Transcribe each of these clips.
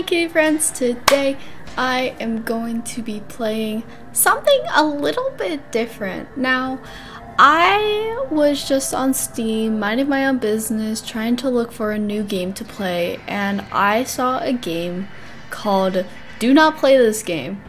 Okay friends, today I am going to be playing something a little bit different. Now, I was just on Steam, minding my own business, trying to look for a new game to play, and I saw a game called Do Not Buy This Game.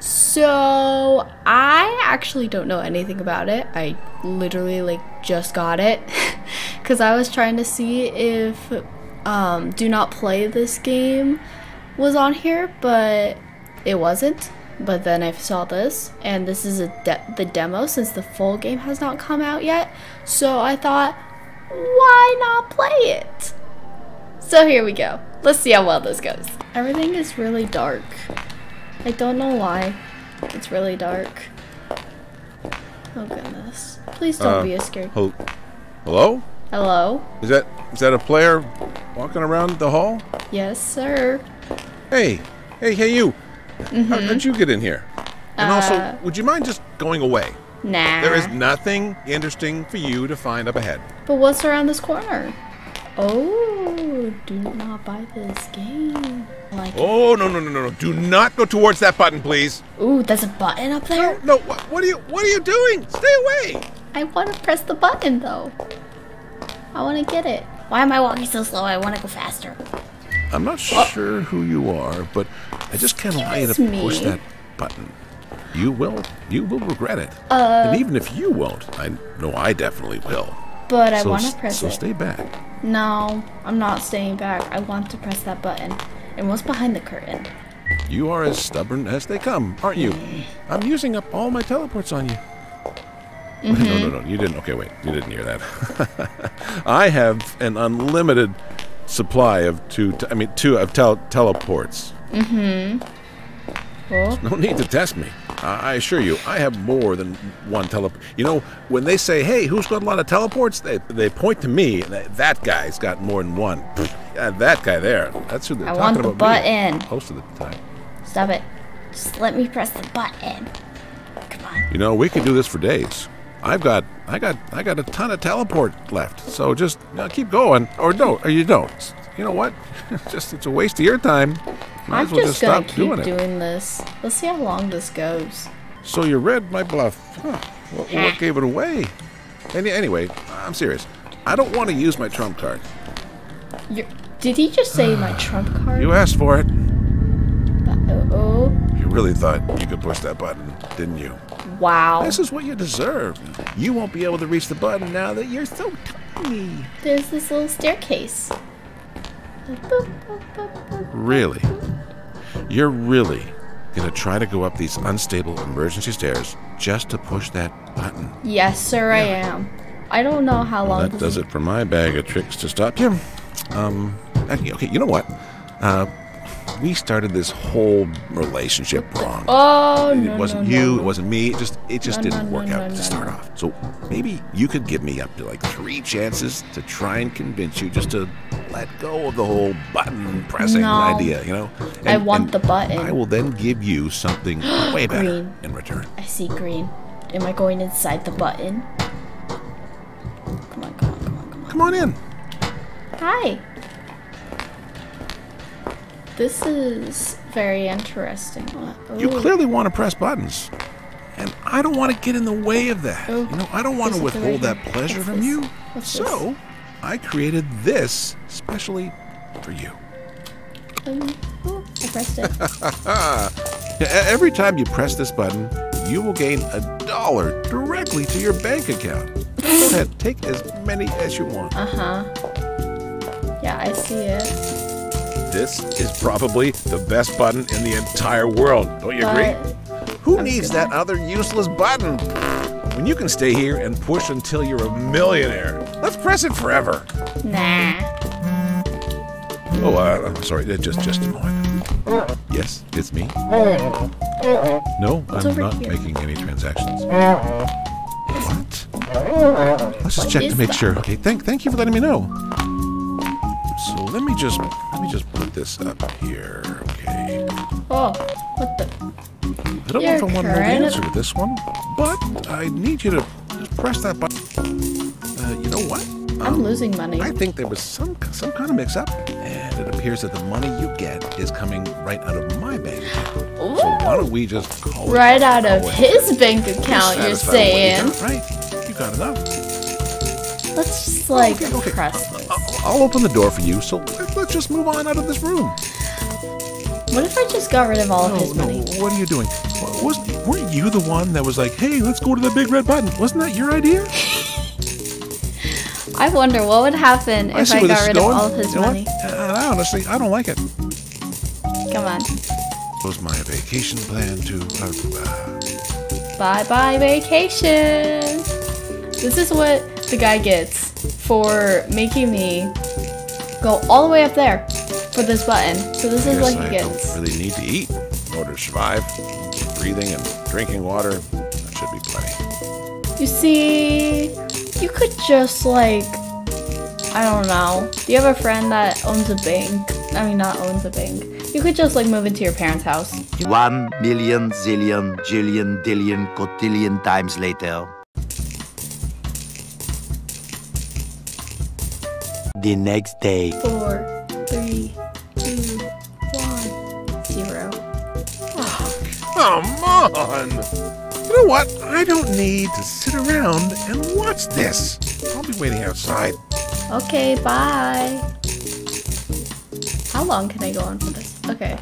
So, I actually don't know anything about it. I literally just got it because I was trying to see if Do Not Play This Game was on here, but it wasn't. But then I saw this, and this is the demo since the full game has not come out yet, so I thought, why not play it? So here we go. Let's see how well this goes. Everything is really dark. I don't know why it's really dark. Oh goodness. Please don't be scared. Hello? Hello? Is that a player walking around the hall? Yes, sir. Hey, you. How did you get in here? And also, would you mind just going away? Nah. There is nothing interesting for you to find up ahead. But what's around this corner? Oh, do not buy this game. Oh, no. Do not go towards that button, please. Ooh, there's a button up there? No, what are you doing? Stay away. I want to press the button, though. I want to get it. Why am I walking so slow? I want to go faster. I'm not sure who you are, but I just can't allow you to push that button. You will regret it. And even if you won't, I know I definitely will. But I want to press it. So stay back. No, I'm not staying back. I want to press that button. And what's behind the curtain? You are as stubborn as they come, aren't you? I'm using up all my teleports on you. No, you didn't. Okay, wait, you didn't hear that. I have an unlimited supply of teleports. Well, no need to test me. I assure you, I have more than one teleport. You know, when they say, hey, who's got a lot of teleports? They point to me, and that guy's got more than one. That guy there, that's who they're talking about. I want the button. Most of the time. Stop it. Just let me press the button. Come on. You know, we could do this for days. I got a ton of teleport left. So just keep going, or don't, or you don't. You know what? It's a waste of your time. I'm just gonna keep doing this. Let's see how long this goes. So you read my bluff. Huh. What gave it away? Anyway, I'm serious. I don't want to use my trump card. Did he just say my trump card? You asked for it. You really thought you could push that button, didn't you? Wow. This is what you deserve. You won't be able to reach the button now that you're so tiny. There's this little staircase. Really? You're really gonna try to go up these unstable emergency stairs just to push that button? Yes, sir, yeah. I am. I don't know how long. That does it for my bag of tricks to stop you. Okay, you know what? We started this whole relationship wrong. Oh, It wasn't you, it wasn't me, it just didn't work out to start off. So maybe you could give me up to 3 chances to try and convince you just to let go of the whole button pressing idea, you know? And, I want the button. I will then give you something way better in return. I see green. Am I going inside the button? Come on. Come on in. Hi. This is very interesting. Ooh. You clearly want to press buttons, and I don't want to get in the way of that. Ooh. You know, I don't want to withhold that pleasure from you. So, I created this specially for you. I pressed it. Every time you press this button, you will gain $1 directly to your bank account. Go ahead, take as many as you want. Yeah, I see it. This is probably the best button in the entire world. Don't you agree? Who needs that other useless button when you can stay here and push until you're a millionaire? Let's press it forever. Nah. Oh, I'm sorry. Just a moment. Yes, it's me. No, I'm not making any transactions. What? Let's just check to make sure. Okay, thank you for letting me know. So let me just put this up here, okay? Oh, what the? I don't know if I want to know the answer to this one, but I need you to just press that button. You know what? I'm losing money. I think there was some kind of mix-up, and it appears that the money you get is coming right out of my bank account. Ooh. So why don't we just call it right out of his bank account, you're saying? Right? You got enough. Let's just, like, press this. I'll open the door for you, so let's just move on out of this room. What if I just got rid of all of his money? What are you doing? Weren't you the one that was like, hey, let's go to the big red button? Wasn't that your idea? I wonder what would happen if I got rid of all of his money. Honestly, I don't like it. Come on. Was my vacation plan to... Bye-bye vacation! This is what the guy gets for making me go all the way up there for this button. So this is what he gets. I don't really need to eat in order to survive. Breathing and drinking water, that should be plenty. You see... You could just, like, I don't know. Do you have a friend that owns a bank? I mean, not owns a bank. You could just, like, move into your parents' house. 1 million, zillion, jillion, dillion, cotillion times later. The next day. 4, 3, 2, 1, 0. Oh, come on! You know what? I don't need to sit around and watch this. I'll be waiting outside. Okay, bye. How long can I go on for this? Okay.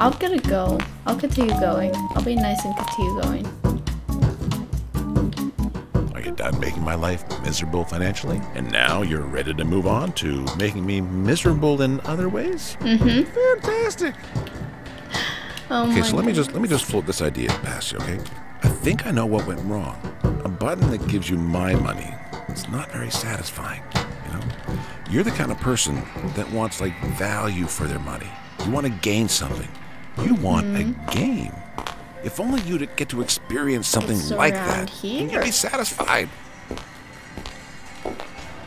I'm gonna go. I'll continue going. I'll be nice and continue going. I get done making my life miserable financially, and now you're ready to move on to making me miserable in other ways? Mm-hmm. Fantastic. Oh okay, so let me just float this idea past you, okay? I think I know what went wrong. A button that gives you my money, it's not very satisfying, you know? You're the kind of person that wants, like, value for their money. You want to gain something. You want a game. If only you'd get to experience something like that, and you'd be satisfied.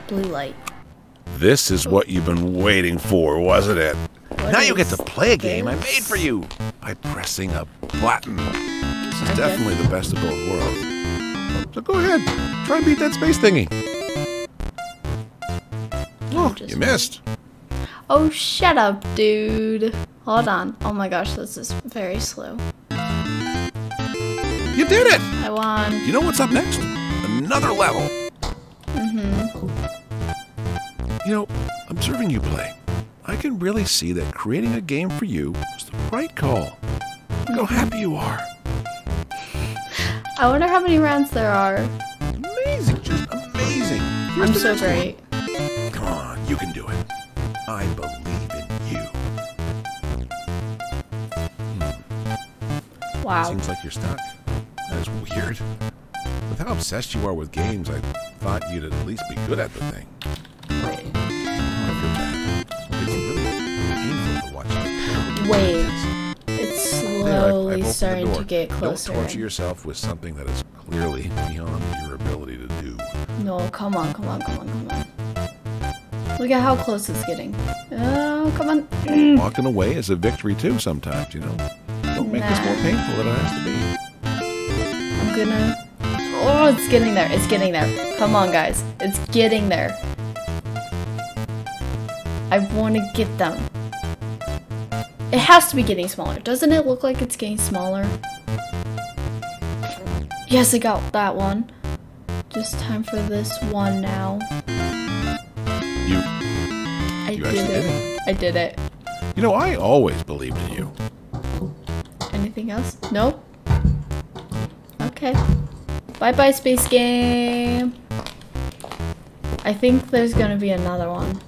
Blue light. This is what you've been waiting for, wasn't it? Now you get to play a game I made for you by pressing a button. This is definitely the best of both worlds. So go ahead, try and beat that space thingy. Oh, you missed. Oh, shut up, dude. Hold on. Oh my gosh, this is very slow. You did it! I won. You know what's up next? Another level. You know, observing you play, I can really see that creating a game for you was the right call. Look how happy you are. I wonder how many rounds there are. Amazing, just amazing. I'm so great. Come on, you can do it. I believe in you. Wow. Seems like you're stuck. That is weird. With how obsessed you are with games, I thought you'd at least be good at the thing. Wait, it's slowly starting to get closer. Don't torture yourself with something that is clearly beyond your ability to do. No, come on, come on, come on, come on. Look at how close it's getting. Oh, come on. Walking away is a victory too sometimes, you know? Don't make this more painful than it has to be. I'm gonna... Oh, it's getting there, it's getting there. Come on, guys. It's getting there. I want to get them. It has to be getting smaller. Doesn't it look like it's getting smaller? Yes, I got that one. Just time for this one now. You did it. I did it. You know, I always believed in you. Anything else? Nope. Okay. Bye-bye, space game. I think there's gonna be another one.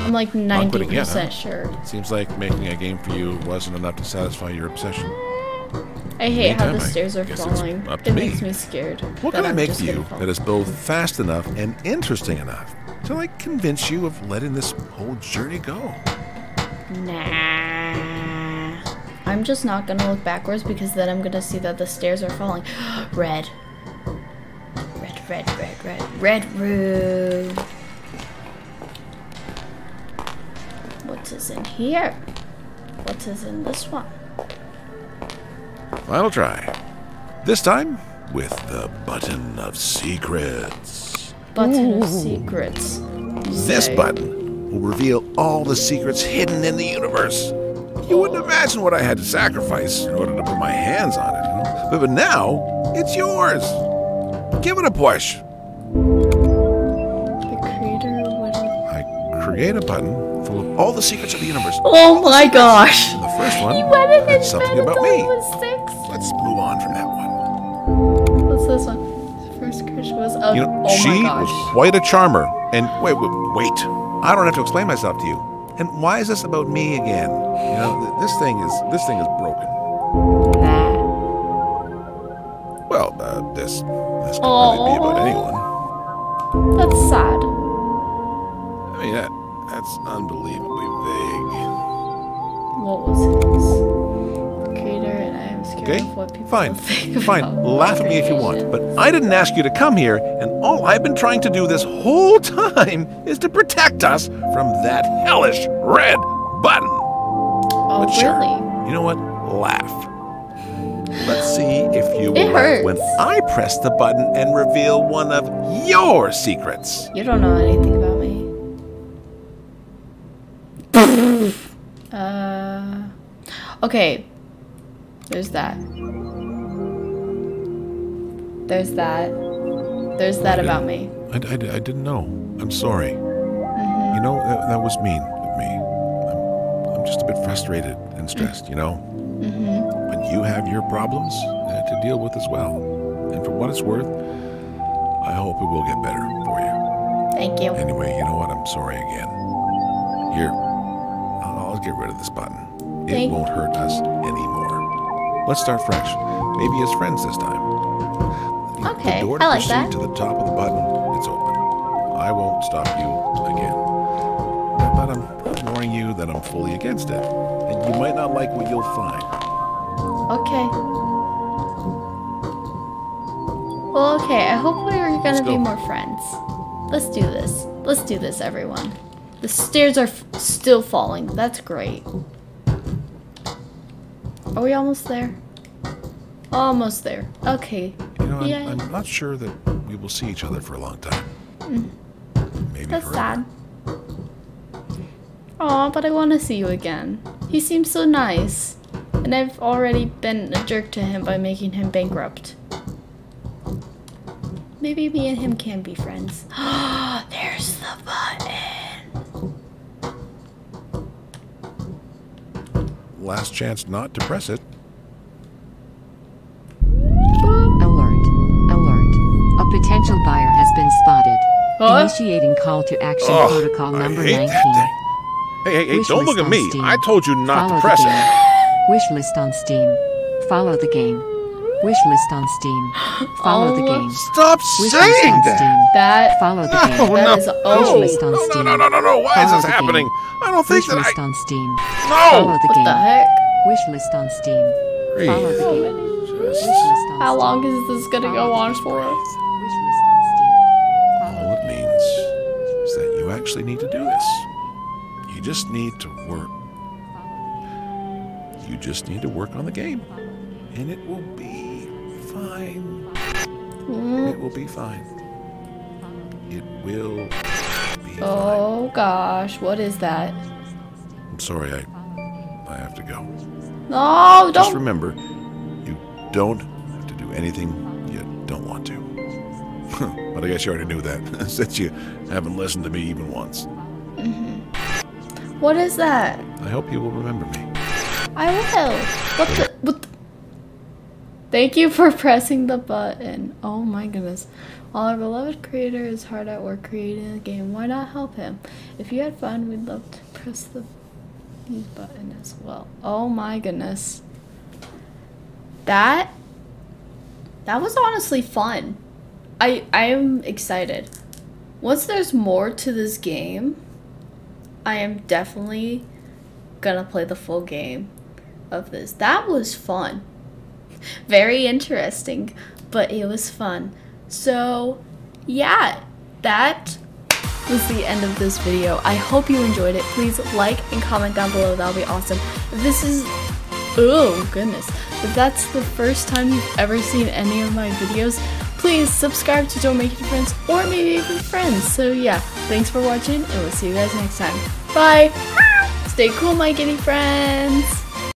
I'm like 90% sure. Seems like making a game for you wasn't enough to satisfy your obsession. I hate how the stairs are falling. It makes me scared. What can I make for you that is both fast enough and interesting enough to, like, convince you of letting this whole journey go? Nah. I'm just not gonna look backwards because then I'm gonna see that the stairs are falling. Red. Red, red, red, red. Red room. What is in here? What is in this one? Final try. This time with the button of secrets. Button of secrets. This button will reveal all the secrets hidden in the universe. You wouldn't imagine what I had to sacrifice in order to put my hands on it. But now, it's yours. Give it a push. The creator will... I create a button full of all the secrets of the universe. Oh my gosh. And the first one is something about me. Let's move on from that one. What's this one? The first creature was... Oh, you know, oh she was quite a charmer. And wait. I don't have to explain myself to you. And why is this about me again? You know, this thing is broken. Well, this could really be about anyone. That's sad. I mean, that's unbelievably vague. What was this? Creator, and I am scared of what people think about. Fine, laugh at me if you want, but I didn't ask you to come here, and all I've been trying to do this whole time is to protect us from that hellish red button. Oh, but sure, really? You know what? Laugh. Let's see if you will laugh when I press the button and reveal one of your secrets. You don't know anything about me. Okay. There's that. There's that. There's that about me. I didn't know. I'm sorry. You know, that was mean of me. I'm just a bit frustrated and stressed, you know? But you have your problems to deal with as well. And for what it's worth, I hope it will get better for you. Thank you. Anyway, you know what? I'm sorry again. Here, I'll get rid of this button. It won't hurt us anymore. Let's start fresh. Maybe as friends this time. Okay, I like that. The door to the top of the button, it's open. I won't stop you again. But I'm warning you that I'm fully against it. And you might not like what you'll find. Okay. Well, okay, I hope we're gonna be more friends. Let's do this. Let's do this, everyone. The stairs are still falling. That's great. Are we almost there? Almost there. Okay. You know, I'm not sure that we will see each other for a long time. Maybe that's forever. Sad. Aw, but I want to see you again. He seems so nice. And I've already been a jerk to him by making him bankrupt. Maybe me and him can be friends. There's the button. Last chance not to press it. Potential buyer has been spotted. Initiating call to action protocol number 19. Hey, don't look at me. Steam. I told you not to press it. Wishlist on Steam. Follow the game. Wishlist on Steam. Follow the game. Stop saying that. That follow the game. That is wishlist on Steam. No. Why is this happening? I don't think that I... Wishlist on Steam. No! What the heck? Wishlist on Steam. Follow the game. How long is this going to go on for us? Actually need to do this. You just need to work. You just need to work on the game. And it will be fine. It will be fine. It will be fine. Oh gosh, what is that? I'm sorry, I have to go. No, don't. Just remember, you don't have to do anything you don't want to. But I guess you already knew that, since you haven't listened to me even once. What is that? I hope you will remember me. I will. What the? Thank you for pressing the button. Oh my goodness. While our beloved creator is hard at work creating a game, why not help him? If you had fun, we'd love to press the button as well. Oh my goodness. That was honestly fun. I am excited. Once there's more to this game, I am definitely gonna play the full game of this. That was fun. Very interesting, but it was fun. So, yeah, that was the end of this video. I hope you enjoyed it. Please like and comment down below. That'll be awesome. This is... Oh, goodness. If that's the first time you've ever seen any of my videos, please subscribe to Don't Make It Friends, or maybe even friends. So yeah, thanks for watching, and we'll see you guys next time. Bye! Stay cool, my kitty friends!